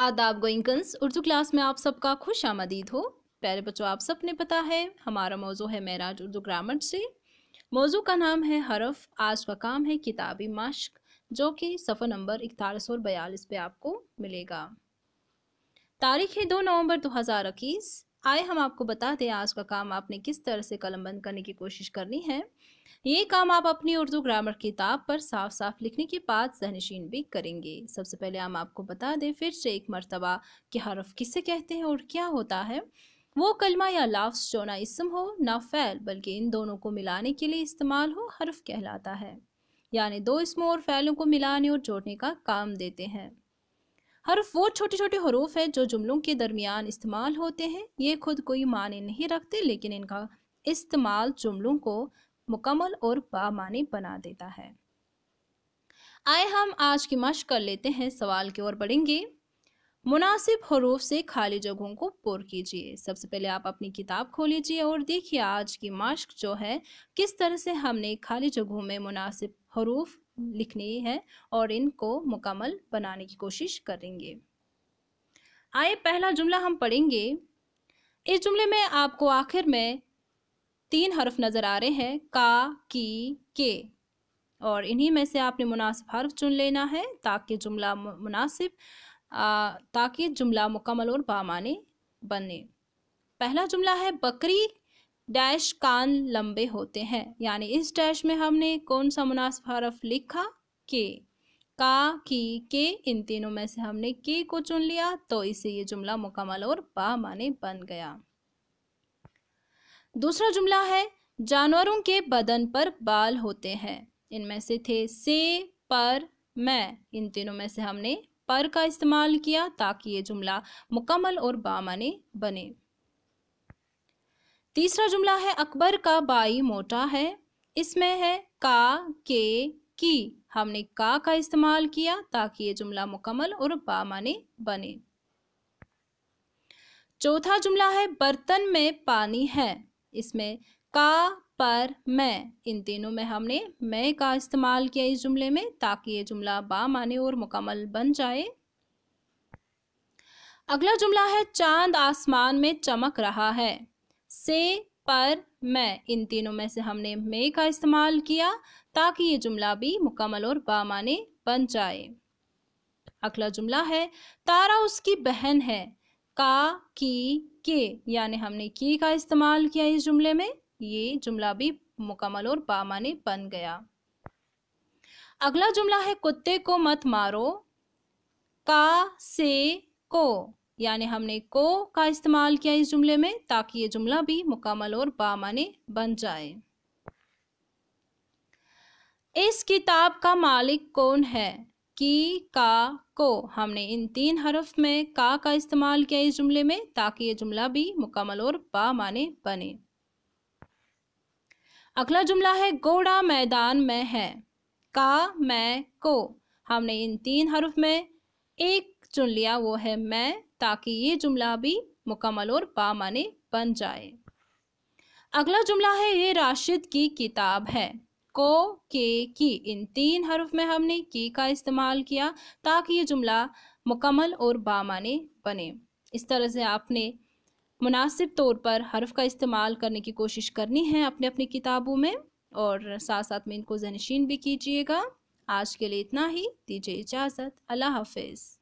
आदाब गोइंकन्स उर्दू क्लास में आप सबका खुश आमदीद हो। प्यारे बच्चों, आप सब ने पता है हमारा मौजू है मेराज उर्दू ग्रामर से। मौजू का नाम है हरफ। आज का काम है किताबी मश्क, जो कि सफ़ा नंबर 4142 पे आपको मिलेगा। तारीख़ है 2 नवंबर 2021। आए हम आपको बता दें आज का काम आपने किस तरह से कलमबंद करने की कोशिश करनी है। ये काम आप अपनी उर्दू ग्रामर किताब पर साफ साफ लिखने के बाद सहनशीन भी करेंगे। सबसे पहले हम आपको बता दें फिर से एक मरतबा कि हरफ किसे कहते हैं और क्या होता है। वो कलमा या लफ्ज़ जो ना इसम हो ना फ़ैल बल्कि इन दोनों को मिलाने के लिए इस्तेमाल हो, हरफ कहलाता है। यानी दो इसमों और फ़ैलों को मिलाने और जोड़ने का काम देते हैं। हरफ वो छोटे छोटे हरूफ हैं जो जुमलों के दरमियान इस्तेमाल होते हैं। ये खुद कोई माने नहीं रखते, लेकिन इनका इस्तेमाल जुमलों को मुकम्मल और बामाने बना देता है। आए हम आज की मश्क कर लेते हैं। सवाल की ओर बढ़ेंगे। मुनासिब हरूफ से खाली जगहों को पुर कीजिए। सबसे पहले आप अपनी किताब खोलीजिए और देखिए आज की मश्क जो है किस तरह से हमने खाली जगहों में मुनासिब हरूफ लिखनी है और इनको मुकम्मल बनाने की कोशिश करेंगे। आइए पहला जुमला हम पढ़ेंगे। इस जुमले में आपको आखिर में 3 हर्फ नज़र आ रहे हैं, का, की, के, और इन्हीं में से आपने मुनासिब हर्फ चुन लेना है ताकि जुमला मुकम्मल और बामाने बने। पहला जुमला है बकरी डैश कान लंबे होते हैं। यानी इस डैश में हमने कौन सा मुनासिब हरफ लिखा? के। का, की, के, इन तीनों में से हमने के को चुन लिया, तो इसे ये जुमला मुकम्मल और बामाने बन गया। दूसरा जुमला है जानवरों के बदन पर बाल होते हैं। इनमें से थे से, पर, मैं, इन तीनों में से हमने पर का इस्तेमाल किया ताकि ये जुमला मुकम्मल और बामाने बने। तीसरा जुमला है अकबर का बाई मोटा है। इसमें है का, के, की, हमने का इस्तेमाल किया ताकि ये जुमला मुकम्मल और बामाने बने। चौथा जुमला है बर्तन में पानी है। इसमें का, पर, मैं, इन तीनों में हमने मैं का इस्तेमाल किया इस जुमले में ताकि ये जुमला बामाने और मुकम्मल बन जाए। अगला जुमला है चांद आसमान में चमक रहा है। से, पर, मैं, इन तीनों में से हमने मैं का इस्तेमाल किया ताकि ये जुमला भी मुकम्मल और बामाने बन जाए। अगला जुमला है तारा उसकी बहन है। का, की, के, यानी हमने की का इस्तेमाल किया इस जुमले में, ये जुमला भी मुकम्मल और बामाने बन गया। अगला जुमला है कुत्ते को मत मारो। का, से, को, यानी हमने को का इस्तेमाल किया इस जुमले में ताकि ये जुमला भी मुकम्मल और बामाने बन जाए। इस किताब का मालिक कौन है? की, का, को, हमने इन 3 हरफ में का इस्तेमाल किया इस जुमले में ताकि ये जुमला भी मुकम्मल और बामाने बने। अगला जुमला है घोड़ा मैदान में है। का, मैं, को, हमने इन 3 हरफ में एक चुन लिया, वो है मैं, ताकि ये जुमला भी मुकम्मल और बामाने बन जाए। अगला जुमला है ये राशिद की किताब है। को, के, की, इन 3 हरफ में हमने की का इस्तेमाल किया ताकि ये जुमला मुकम्मल और बामाने बने। इस तरह से आपने मुनासिब तौर पर हरफ का इस्तेमाल करने की कोशिश करनी है अपने अपनी किताबों में, और साथ साथ में इनको ज़हनशीन भी कीजिएगा। आज के लिए इतना ही, दीजिए इजाज़त। अल्लाह हाफिज़।